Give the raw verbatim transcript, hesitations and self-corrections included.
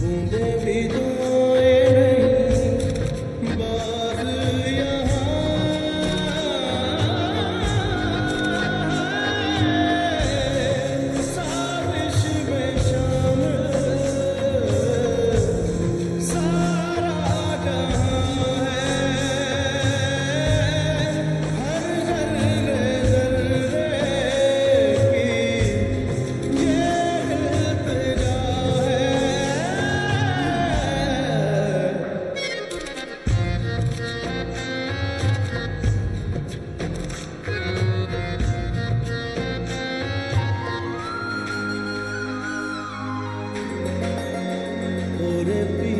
O re piya.